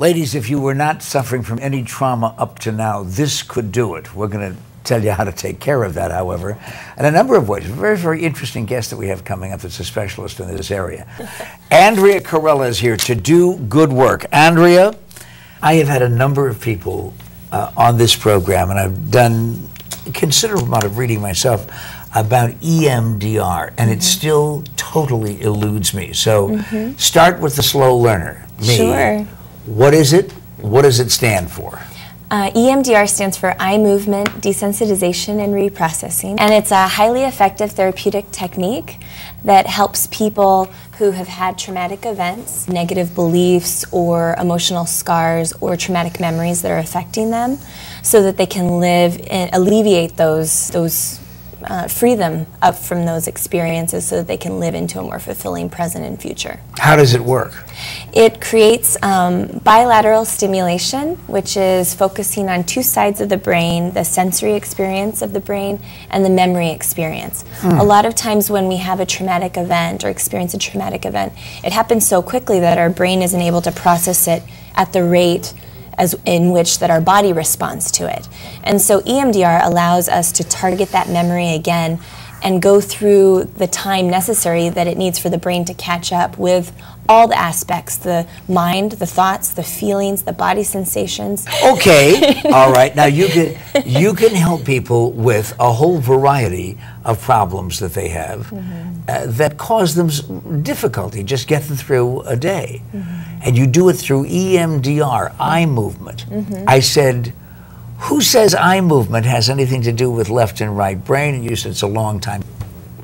Ladies, if you were not suffering from any trauma up to now, this could do it. We're going to tell you how to take care of that, however, in a number of ways. A very, very interesting guest that we have coming up that's a specialist in this area. Andrea Cairella is here to do good work. Andrea, I have had a number of people on this program, and I've done a considerable amount of reading myself about EMDR, and it still totally eludes me. So start with the slow learner, me. Sure. What is it? What does it stand for? EMDR stands for eye movement, desensitization, and reprocessing. And it's a highly effective therapeutic technique that helps people who have had traumatic events, negative beliefs, or emotional scars, or traumatic memories that are affecting them, so that they can live and alleviate free them up from those experiences so that they can live into a more fulfilling present and future. How does it work? It creates bilateral stimulation, which is focusing on two sides of the brain, the sensory experience of the brain and the memory experience. A lot of times when we have a traumatic event or experience a traumatic event, it happens so quickly that our brain isn't able to process it at the rate as in which that our body responds to it. And so EMDR allows us to target that memory again and go through the time necessary that it needs for the brain to catch up with all the aspects, the mind, the thoughts, the feelings, the body sensations. Okay, all right. Now you can help people with a whole variety of problems that they have that cause them difficulty, just get them through a day. And you do it through EMDR, eye movement. I said, who says eye movement has anything to do with left and right brain? And you said it's a long time.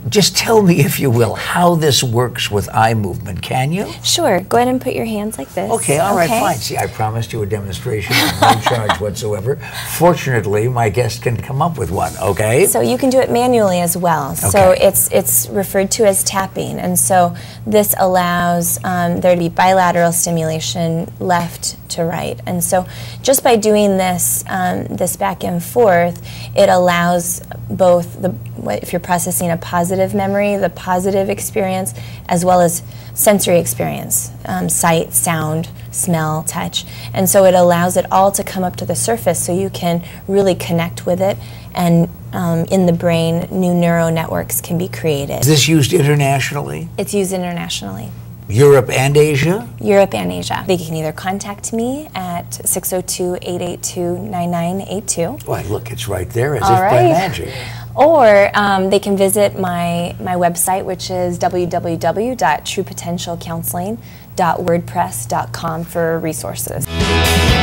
Just tell me, if you will, how this works with eye movement, can you? Sure. Go ahead and put your hands like this. Okay, all right, fine. See, I promised you a demonstration, no charge whatsoever. Fortunately, my guest can come up with one, okay? So you can do it manually as well. Okay. So it's referred to as tapping, and so this allows there to be bilateral stimulation left to right. And so just by doing this, this back and forth, it allows both the, if you're processing a positive memory, the positive experience, as well as sensory experience, sight, sound, smell, touch. And so it allows it all to come up to the surface so you can really connect with it, and in the brain, new neural networks can be created. Is this used internationally? It's used internationally. Europe and Asia? Europe and Asia. They can either contact me at 602-882-9982. Well, look, it's right there, as if by magic. Or they can visit my website, which is www.truepotentialcounseling.wordpress.com for resources.